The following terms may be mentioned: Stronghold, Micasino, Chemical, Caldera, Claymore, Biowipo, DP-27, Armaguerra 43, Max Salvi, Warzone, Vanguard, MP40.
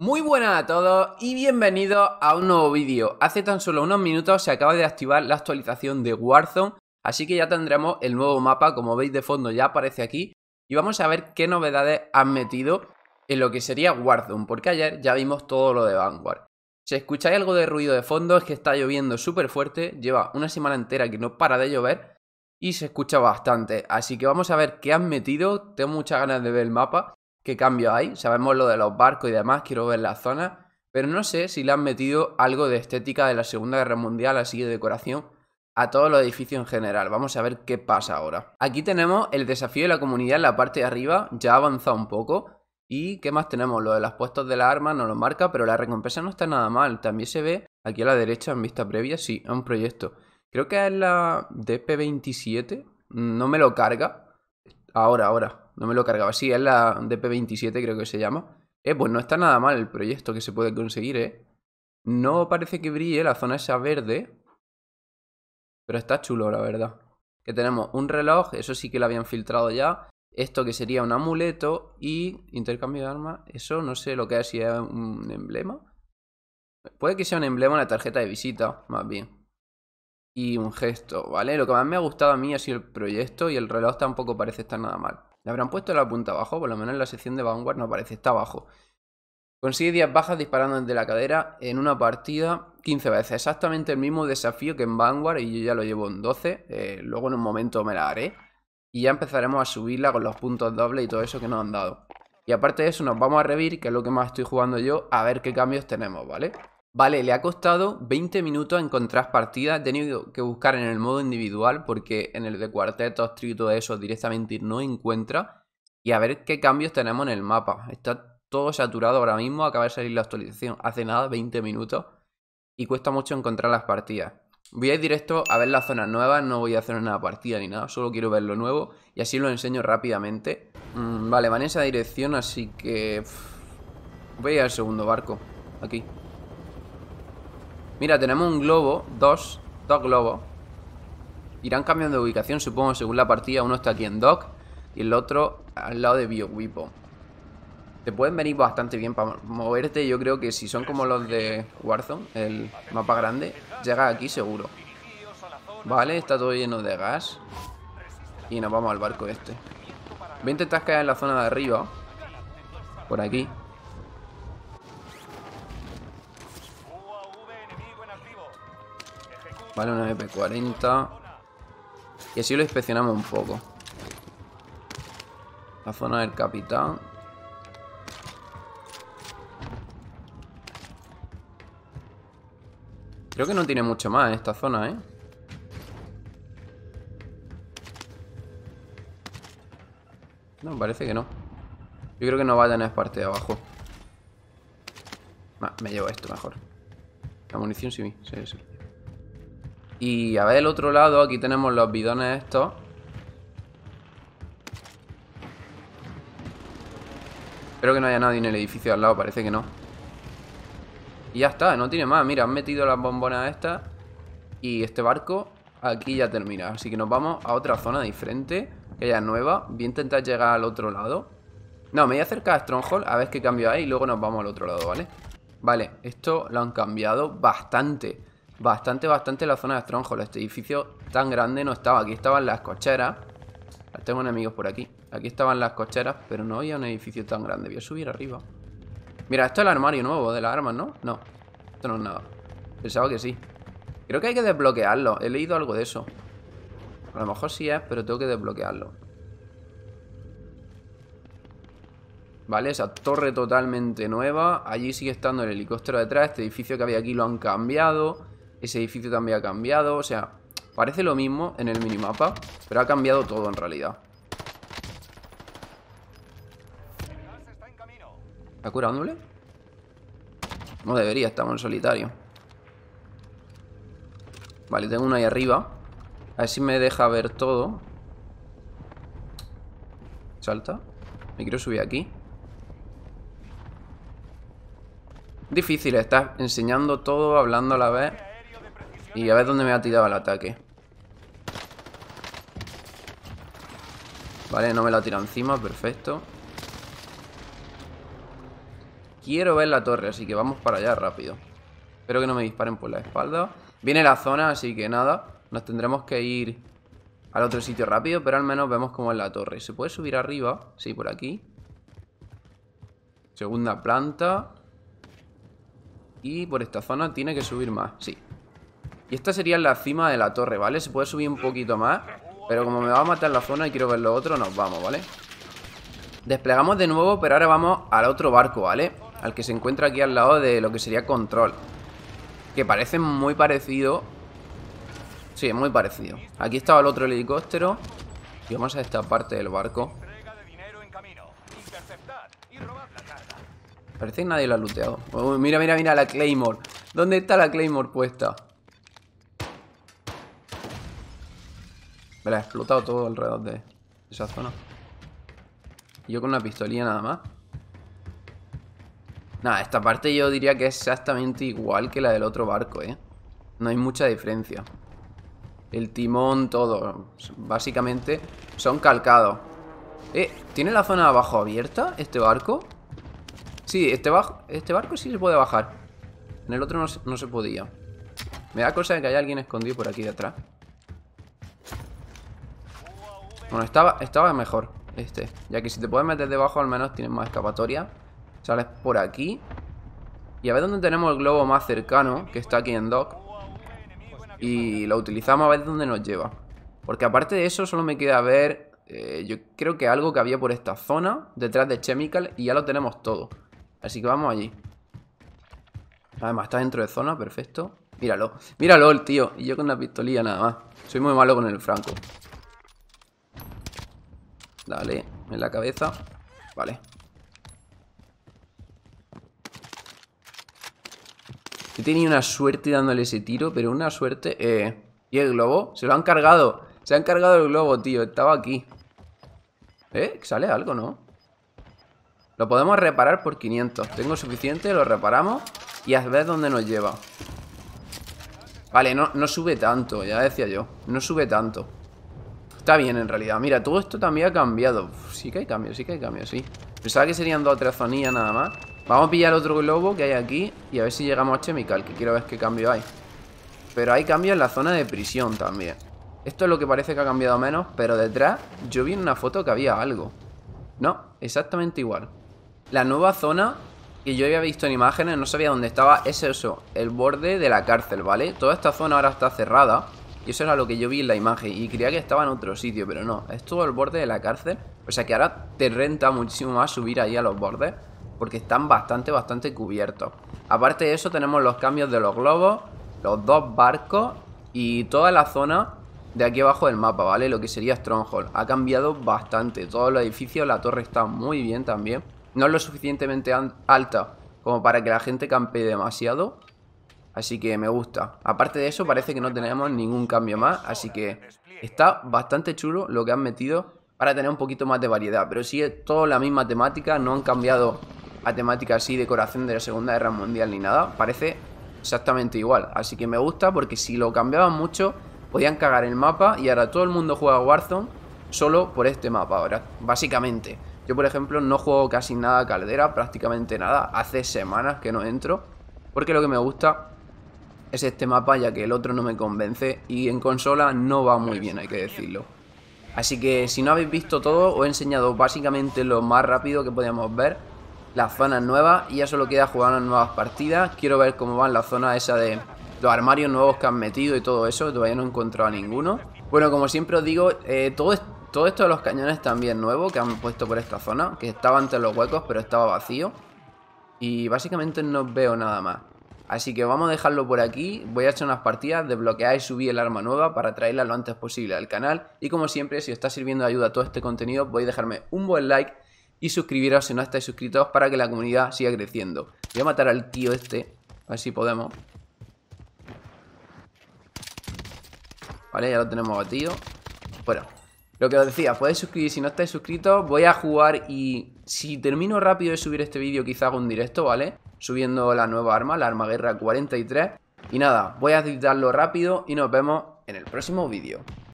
Muy buenas a todos y bienvenidos a un nuevo vídeo. Hace tan solo unos minutos se acaba de activar la actualización de Warzone, así que ya tendremos el nuevo mapa, como veis de fondo ya aparece aquí. Y vamos a ver qué novedades han metido en lo que sería Warzone, porque ayer ya vimos todo lo de Vanguard. Si escucháis algo de ruido de fondo es que está lloviendo súper fuerte, lleva una semana entera que no para de llover y se escucha bastante. Así que vamos a ver qué han metido, tengo muchas ganas de ver el mapa. ¿Qué cambios hay? Sabemos lo de los barcos y demás, quiero ver las zonas, pero no sé si le han metido algo de estética de la Segunda Guerra Mundial, así de decoración, a todos los edificios en general. Vamos a ver qué pasa ahora. Aquí tenemos el desafío de la comunidad en la parte de arriba, ya ha avanzado un poco. ¿Y qué más tenemos? Lo de los puestos de las armas no lo marca, pero la recompensa no está nada mal. También se ve aquí a la derecha en vista previa, sí, es un proyecto. Creo que es la DP-27, no me lo carga. Ahora. No me lo cargaba, sí, es la DP-27 creo que se llama. Pues no está nada mal el proyecto que se puede conseguir, No parece que brille la zona esa verde, pero está chulo, la verdad. Que tenemos un reloj, eso sí que lo habían filtrado ya. Esto que sería un amuleto y intercambio de armas. Eso no sé lo que es, si es un emblema. Puede que sea un emblema, una tarjeta de visita, más bien. Y un gesto, ¿vale? Lo que más me ha gustado a mí ha sido el proyecto y el reloj tampoco parece estar nada mal. Le habrán puesto la punta abajo, por lo menos en la sección de Vanguard no aparece, está abajo. Consigue 10 bajas disparando desde la cadera en una partida 15 veces. Exactamente el mismo desafío que en Vanguard y yo ya lo llevo en 12. Luego en un momento me la haré. Y ya empezaremos a subirla con los puntos dobles y todo eso que nos han dado. Y aparte de eso nos vamos a revivir, que es lo que más estoy jugando yo, a ver qué cambios tenemos, ¿vale? Vale, le ha costado 20 minutos encontrar partidas. He tenido que buscar en el modo individual porque en el de cuartetos, trío y todo eso directamente no encuentra. Y a ver qué cambios tenemos en el mapa. Está todo saturado ahora mismo, acaba de salir la actualización hace nada, 20 minutos. Y cuesta mucho encontrar las partidas. Voy a ir directo a ver las zonas nuevas, no voy a hacer una partida ni nada, solo quiero ver lo nuevo. Y así lo enseño rápidamente. Vale, van en esa dirección, así que... voy a ir al segundo barco, aquí. Mira, tenemos un globo, dos globos. Irán cambiando de ubicación, supongo, según la partida. Uno está aquí en dock y el otro al lado de Biowipo. Te pueden venir bastante bien para moverte. Yo creo que si son como los de Warzone, el mapa grande, llegas aquí seguro. Vale, está todo lleno de gas. Y nos vamos al barco este. Voy a intentar caer en la zona de arriba. Por aquí. Vale, una MP40. Y así lo inspeccionamos un poco. La zona del capitán. Creo que no tiene mucho más en esta zona, No, parece que no. Yo creo que no va a tener parte de abajo. Me llevo esto mejor. La munición sí. Y a ver el otro lado, aquí tenemos los bidones estos. Espero que no haya nadie en el edificio al lado, parece que no. Y ya está, no tiene más. Mira, han metido las bombonas estas. Y este barco aquí ya termina. Así que nos vamos a otra zona diferente, que ya es nueva. Voy a intentar llegar al otro lado. No, me voy a acercar a Stronghold a ver qué cambio hay y luego nos vamos al otro lado, ¿vale? Vale, esto lo han cambiado bastante. Bastante la zona de Stronghold. Este edificio tan grande no estaba. Aquí estaban las cocheras. Tengo enemigos por aquí. Aquí estaban las cocheras, pero no había un edificio tan grande. Voy a subir arriba. Mira, esto es el armario nuevo de las armas, ¿no? No, esto no es nada. Pensaba que sí. Creo que hay que desbloquearlo. He leído algo de eso. A lo mejor sí es, pero tengo que desbloquearlo. Vale, esa torre totalmente nueva. Allí sigue estando el helicóptero detrás. Este edificio que había aquí lo han cambiado. Ese edificio también ha cambiado, o sea, parece lo mismo en el minimapa, pero ha cambiado todo en realidad. ¿Está curándole? No debería, estamos en solitario. Vale, tengo uno ahí arriba. A ver si me deja ver todo. Salta. Me quiero subir aquí. Difícil, estás enseñando todo, hablando a la vez. Y a ver dónde me ha tirado el ataque. Vale, no me la tira encima, perfecto. Quiero ver la torre, así que vamos para allá rápido. Espero que no me disparen por la espalda. Viene la zona, así que nada. Nos tendremos que ir al otro sitio rápido, pero al menos vemos cómo es la torre. ¿Se puede subir arriba? Sí, por aquí. Segunda planta. Y por esta zona tiene que subir más, sí. Y esta sería la cima de la torre, ¿vale? Se puede subir un poquito más, pero como me va a matar la zona y quiero ver lo otro, nos vamos, ¿vale? Desplegamos de nuevo, pero ahora vamos al otro barco, ¿vale? Al que se encuentra aquí al lado de lo que sería Control, que parece muy parecido. Sí, muy parecido. Aquí estaba el otro helicóptero. Y vamos a esta parte del barco. Parece que nadie lo ha looteado. Uy, mira, mira, mira la Claymore. ¿Dónde está la Claymore puesta? Me la ha explotado todo alrededor de esa zona. Y yo con una pistolilla nada más. Nada, esta parte yo diría que es exactamente igual que la del otro barco, ¿eh? No hay mucha diferencia. El timón, todo. Básicamente son calcados. ¿Tiene la zona de abajo abierta este barco? Sí, este barco sí se puede bajar. En el otro no se podía. Me da cosa de que haya alguien escondido por aquí detrás. Bueno, estaba mejor este. Ya que si te puedes meter debajo, al menos tienes más escapatoria. Sales por aquí. Y a ver dónde tenemos el globo más cercano, que está aquí en dock. Y lo utilizamos a ver dónde nos lleva. Porque aparte de eso, solo me queda ver... yo creo que algo que había por esta zona, detrás de Chemical, y ya lo tenemos todo. Así que vamos allí. Además, está dentro de zona, perfecto. Míralo, míralo el tío. Y yo con una pistolilla nada más. Soy muy malo con el franco. Dale, en la cabeza. Vale. He tenido una suerte dándole ese tiro, pero una suerte... ¿Y el globo? Se lo han cargado. Se han cargado el globo, tío. Estaba aquí. Sale algo, ¿no? Lo podemos reparar por 500. Tengo suficiente, lo reparamos. Y a ver dónde nos lleva. Vale, no sube tanto. Ya decía yo, no sube tanto. Está bien, en realidad. Mira, todo esto también ha cambiado. Uf, sí que hay cambios, sí que hay cambios, sí. Pensaba que serían dos o tres zonillas nada más. Vamos a pillar otro globo que hay aquí. Y a ver si llegamos a Chemical, que quiero ver qué cambio hay. Pero hay cambios en la zona de prisión también. Esto es lo que parece que ha cambiado menos. Pero detrás yo vi en una foto que había algo. No, exactamente igual. La nueva zona que yo había visto en imágenes, no sabía dónde estaba. Es eso, el borde de la cárcel, ¿vale? Toda esta zona ahora está cerrada. Y eso era lo que yo vi en la imagen. Y creía que estaba en otro sitio, pero no. Es todo el borde de la cárcel. O sea que ahora te renta muchísimo más subir ahí a los bordes, porque están bastante cubiertos. Aparte de eso tenemos los cambios de los globos, los dos barcos y toda la zona de aquí abajo del mapa, ¿vale? Lo que sería Stronghold. Ha cambiado bastante. Todos los edificios, la torre está muy bien también. No es lo suficientemente alta como para que la gente campee demasiado. Así que me gusta. Aparte de eso, parece que no tenemos ningún cambio más. Así que está bastante chulo lo que han metido para tener un poquito más de variedad. Pero sigue toda la misma temática. No han cambiado a temática así, decoración de la Segunda Guerra Mundial ni nada. Parece exactamente igual. Así que me gusta, porque si lo cambiaban mucho, podían cagar el mapa. Y ahora todo el mundo juega Warzone solo por este mapa ahora, básicamente. Yo, por ejemplo, no juego casi nada a Caldera. Prácticamente nada. Hace semanas que no entro, porque lo que me gusta es este mapa, ya que el otro no me convence y en consola no va muy bien, hay que decirlo. Así que si no habéis visto todo, os he enseñado básicamente lo más rápido que podíamos ver, las zonas nuevas, y ya solo queda jugar unas nuevas partidas. Quiero ver cómo van las zonas esa de los armarios nuevos que han metido y todo eso, todavía no he encontrado ninguno. Bueno, como siempre os digo, todo esto de los cañones también nuevo que han puesto por esta zona, que estaba entre los huecos pero estaba vacío, y básicamente no veo nada más. Así que vamos a dejarlo por aquí. Voy a echar unas partidas, desbloquear y subir el arma nueva para traerla lo antes posible al canal. Y como siempre, si os está sirviendo de ayuda todo este contenido, podéis dejarme un buen like y suscribiros si no estáis suscritos, para que la comunidad siga creciendo. Voy a matar al tío este, a ver si podemos. Vale, ya lo tenemos batido. Bueno, lo que os decía, podéis suscribir si no estáis suscritos. Voy a jugar y si termino rápido de subir este vídeo, quizá hago un directo, ¿vale? Subiendo la nueva arma, la Armaguerra 43. Y nada, voy a editarlo rápido y nos vemos en el próximo vídeo.